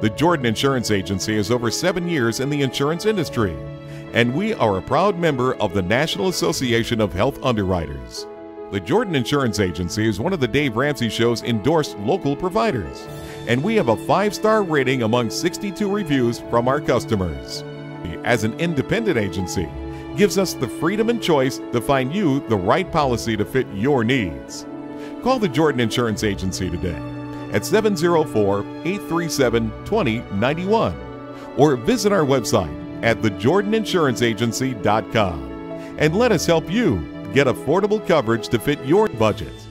The Jordan Insurance Agency is over 7 years in the insurance industry, and we are a proud member of the National Association of Health Underwriters. The Jordan Insurance Agency is one of the Dave Ramsey Show's endorsed local providers, and we have a 5-star rating among 62 reviews from our customers. As an independent agency, gives us the freedom and choice to find you the right policy to fit your needs. Call the Jordan Insurance Agency today at 704-837-2091 or visit our website at thejordaninsuranceagency.com and let us help you get affordable coverage to fit your budget.